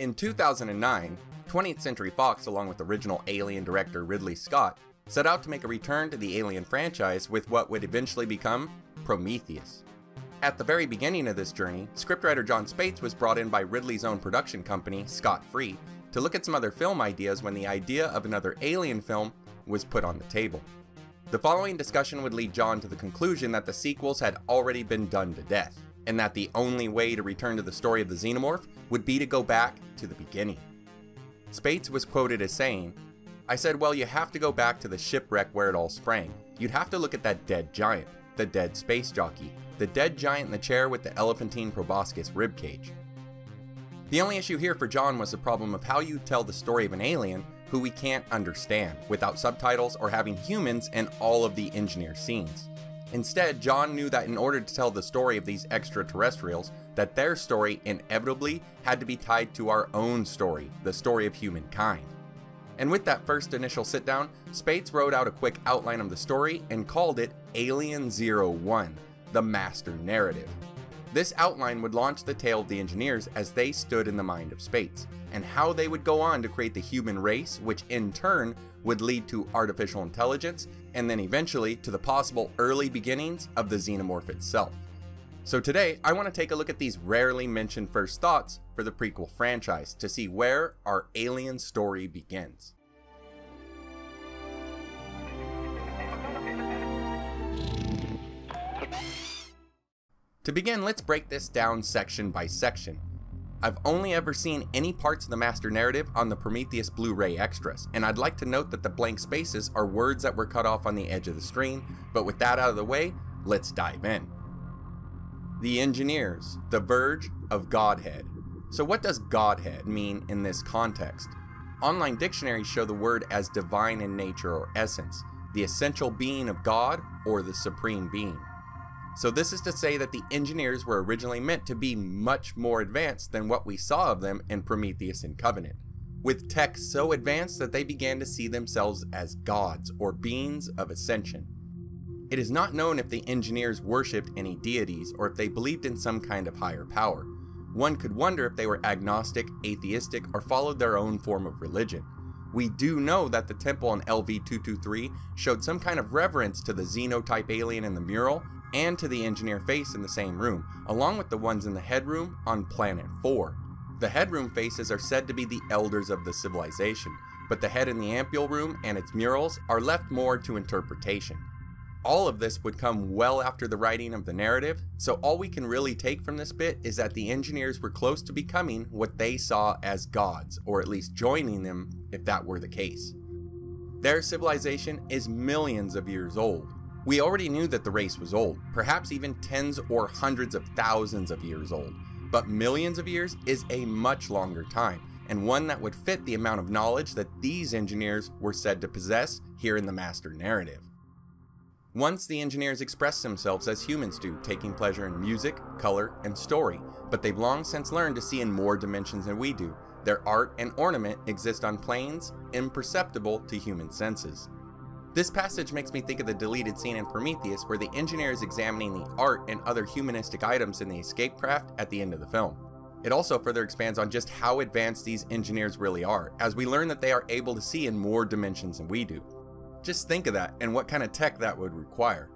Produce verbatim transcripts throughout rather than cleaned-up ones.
In two thousand nine, twentieth Century Fox, along with original Alien director Ridley Scott, set out to make a return to the Alien franchise with what would eventually become Prometheus. At the very beginning of this journey, scriptwriter Jon Spaihts was brought in by Ridley's own production company, Scott Free, to look at some other film ideas when the idea of another Alien film was put on the table. The following discussion would lead Jon to the conclusion that the sequels had already been done to death, and that the only way to return to the story of the Xenomorph would be to go back to the beginning. Spaihts was quoted as saying, "I said, well, you have to go back to the shipwreck where it all sprang. You'd have to look at that dead giant, the dead space jockey, the dead giant in the chair with the elephantine proboscis ribcage." The only issue here for Jon was the problem of how you tell the story of an alien who we can't understand without subtitles or having humans in all of the engineer scenes. Instead, Jon knew that in order to tell the story of these extraterrestrials, that their story inevitably had to be tied to our own story, the story of humankind. And with that first initial sit-down, Spaihts wrote out a quick outline of the story and called it Alien zero one, the master narrative. This outline would launch the tale of the engineers as they stood in the mind of Spaihts, and how they would go on to create the human race, which in turn would lead to artificial intelligence, and then eventually to the possible early beginnings of the Xenomorph itself. So today, I want to take a look at these rarely mentioned first thoughts for the prequel franchise to see where our alien story begins. To begin, let's break this down section by section. I've only ever seen any parts of the master narrative on the Prometheus Blu-ray extras, and I'd like to note that the blank spaces are words that were cut off on the edge of the screen, but with that out of the way, let's dive in. The engineers, the verge of Godhead. So what does Godhead mean in this context? Online dictionaries show the word as divine in nature or essence, the essential being of God or the supreme being. So this is to say that the engineers were originally meant to be much more advanced than what we saw of them in Prometheus and Covenant, with tech so advanced that they began to see themselves as gods or beings of ascension. It is not known if the engineers worshipped any deities or if they believed in some kind of higher power. One could wonder if they were agnostic, atheistic, or followed their own form of religion. We do know that the temple on L V two twenty-three showed some kind of reverence to the xenotype alien in the mural and to the engineer face in the same room, along with the ones in the headroom on Planet four. The headroom faces are said to be the elders of the civilization, but the head in the ampule room and its murals are left more to interpretation. All of this would come well after the writing of the narrative, so all we can really take from this bit is that the engineers were close to becoming what they saw as gods, or at least joining them if that were the case. Their civilization is millions of years old. We already knew that the race was old, perhaps even tens or hundreds of thousands of years old, but millions of years is a much longer time, and one that would fit the amount of knowledge that these engineers were said to possess here in the master narrative. Once the engineers expressed themselves as humans do, taking pleasure in music, color, and story, but they've long since learned to see in more dimensions than we do. Their art and ornament exist on planes imperceptible to human senses. This passage makes me think of the deleted scene in Prometheus where the engineer is examining the art and other humanistic items in the escape craft at the end of the film. It also further expands on just how advanced these engineers really are, as we learn that they are able to see in more dimensions than we do. Just think of that and what kind of tech that would require.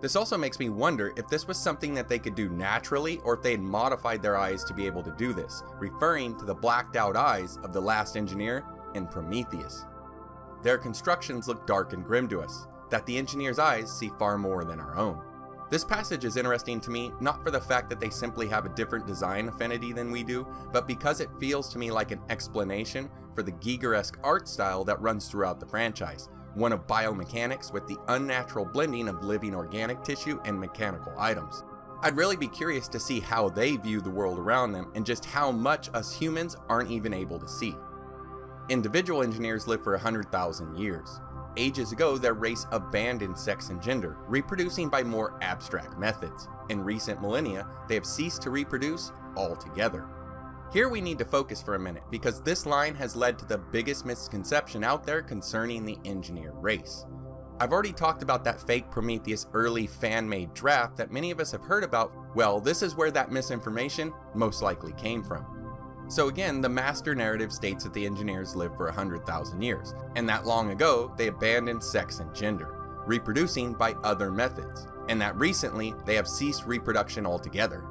This also makes me wonder if this was something that they could do naturally or if they had modified their eyes to be able to do this, referring to the blacked out eyes of the last engineer in Prometheus. Their constructions look dark and grim to us, that the engineer's eyes see far more than our own. This passage is interesting to me, not for the fact that they simply have a different design affinity than we do, but because it feels to me like an explanation for the Gigeresque art style that runs throughout the franchise, one of biomechanics with the unnatural blending of living organic tissue and mechanical items. I'd really be curious to see how they view the world around them and just how much us humans aren't even able to see. Individual engineers live for one hundred thousand years. Ages ago, their race abandoned sex and gender, reproducing by more abstract methods. In recent millennia, they have ceased to reproduce altogether. Here we need to focus for a minute, because this line has led to the biggest misconception out there concerning the engineer race. I've already talked about that fake Prometheus early fan-made draft that many of us have heard about. Well, this is where that misinformation most likely came from. So again, the master narrative states that the engineers lived for one hundred thousand years, and that long ago they abandoned sex and gender, reproducing by other methods, and that recently they have ceased reproduction altogether.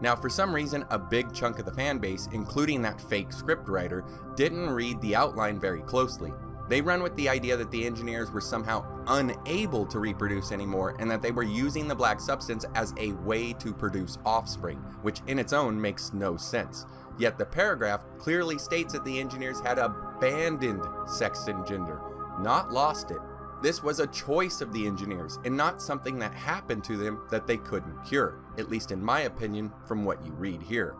Now, for some reason, a big chunk of the fanbase, including that fake scriptwriter, didn't read the outline very closely. They run with the idea that the engineers were somehow unable to reproduce anymore and that they were using the black substance as a way to produce offspring, which in its own makes no sense. Yet the paragraph clearly states that the engineers had abandoned sex and gender, not lost it. This was a choice of the engineers and not something that happened to them that they couldn't cure, at least in my opinion from what you read here.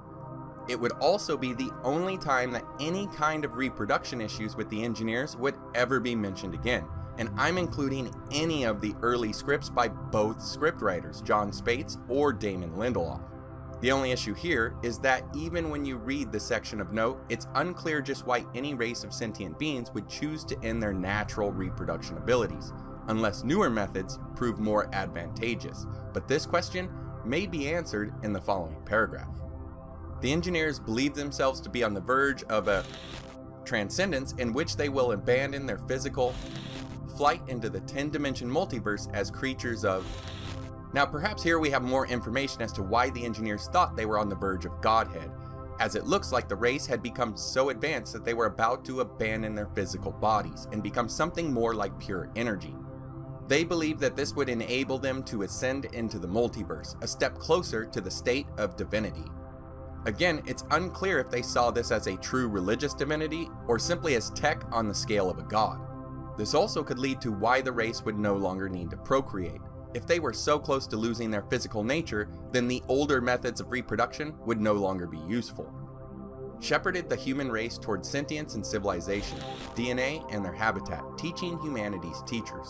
It would also be the only time that any kind of reproduction issues with the engineers would ever be mentioned again, and I'm including any of the early scripts by both scriptwriters, Jon Spaihts or Damon Lindelof. The only issue here is that even when you read the section of note, it's unclear just why any race of sentient beings would choose to end their natural reproduction abilities, unless newer methods prove more advantageous, but this question may be answered in the following paragraph. The engineers believe themselves to be on the verge of a transcendence in which they will abandon their physical flight into the ten-dimension multiverse as creatures of... Now perhaps here we have more information as to why the engineers thought they were on the verge of godhead, as it looks like the race had become so advanced that they were about to abandon their physical bodies and become something more like pure energy. They believe that this would enable them to ascend into the multiverse, a step closer to the state of divinity. Again, it's unclear if they saw this as a true religious divinity or simply as tech on the scale of a god. This also could lead to why the race would no longer need to procreate. If they were so close to losing their physical nature, then the older methods of reproduction would no longer be useful. Shepherded the human race towards sentience and civilization, D N A and their habitat, teaching humanity's teachers.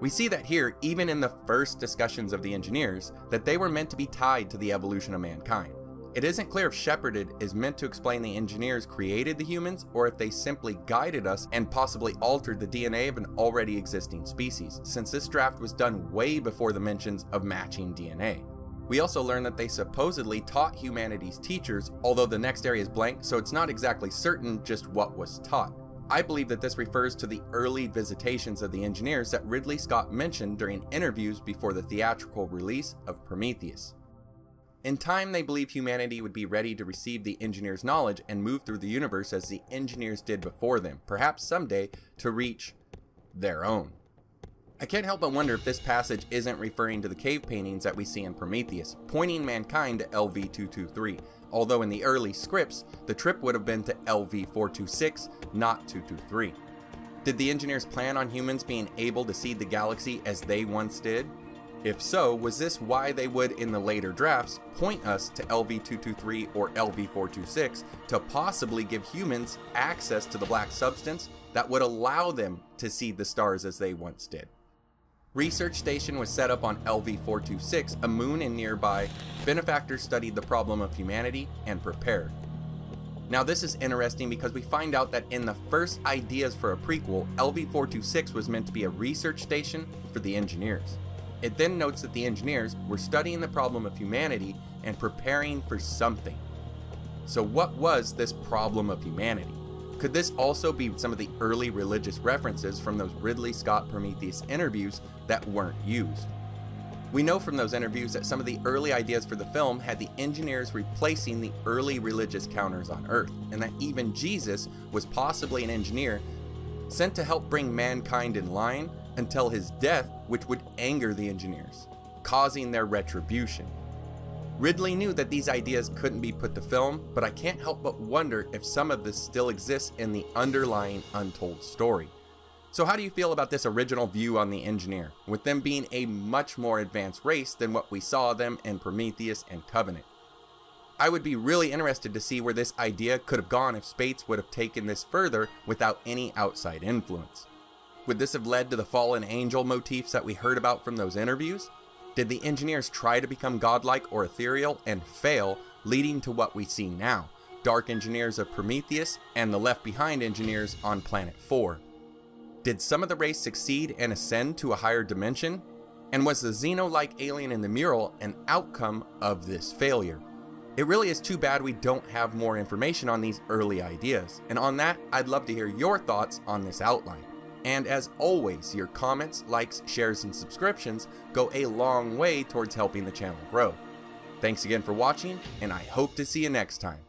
We see that here, even in the first discussions of the engineers, that they were meant to be tied to the evolution of mankind. It isn't clear if shepherded is meant to explain the engineers created the humans or if they simply guided us and possibly altered the D N A of an already existing species, since this draft was done way before the mentions of matching D N A. We also learn that they supposedly taught humanity's teachers, although the next area is blank, so it's not exactly certain just what was taught. I believe that this refers to the early visitations of the engineers that Ridley Scott mentioned during interviews before the theatrical release of Prometheus. In time, they believe humanity would be ready to receive the engineers' knowledge and move through the universe as the engineers did before them, perhaps someday to reach their own. I can't help but wonder if this passage isn't referring to the cave paintings that we see in Prometheus, pointing mankind to L V two twenty-three, although in the early scripts, the trip would have been to L V four twenty-six, not two twenty-three. Did the engineers plan on humans being able to see the galaxy as they once did? If so, was this why they would, in the later drafts, point us to L V two twenty-three or L V four twenty-six to possibly give humans access to the black substance that would allow them to see the stars as they once did? Research station was set up on L V four twenty-six, a moon in nearby. Benefactors studied the problem of humanity and prepared. Now this is interesting because we find out that in the first ideas for a prequel, L V four twenty-six was meant to be a research station for the engineers. It then notes that the engineers were studying the problem of humanity and preparing for something. So what was this problem of humanity? Could this also be some of the early religious references from those Ridley Scott Prometheus interviews that weren't used? We know from those interviews that some of the early ideas for the film had the engineers replacing the early religious counters on Earth, and that even Jesus was possibly an engineer sent to help bring mankind in line until his death, which would anger the engineers, causing their retribution. Ridley knew that these ideas couldn't be put to film, but I can't help but wonder if some of this still exists in the underlying untold story. So how do you feel about this original view on the engineer, with them being a much more advanced race than what we saw them in Prometheus and Covenant? I would be really interested to see where this idea could have gone if Spaihts would have taken this further without any outside influence. Would this have led to the fallen angel motifs that we heard about from those interviews? Did the engineers try to become godlike or ethereal and fail, leading to what we see now, dark engineers of Prometheus and the left behind engineers on Planet four? Did some of the race succeed and ascend to a higher dimension? And was the Xeno-like alien in the mural an outcome of this failure? It really is too bad we don't have more information on these early ideas, and on that, I'd love to hear your thoughts on this outline. And as always, your comments, likes, shares, and subscriptions go a long way towards helping the channel grow. Thanks again for watching, and I hope to see you next time.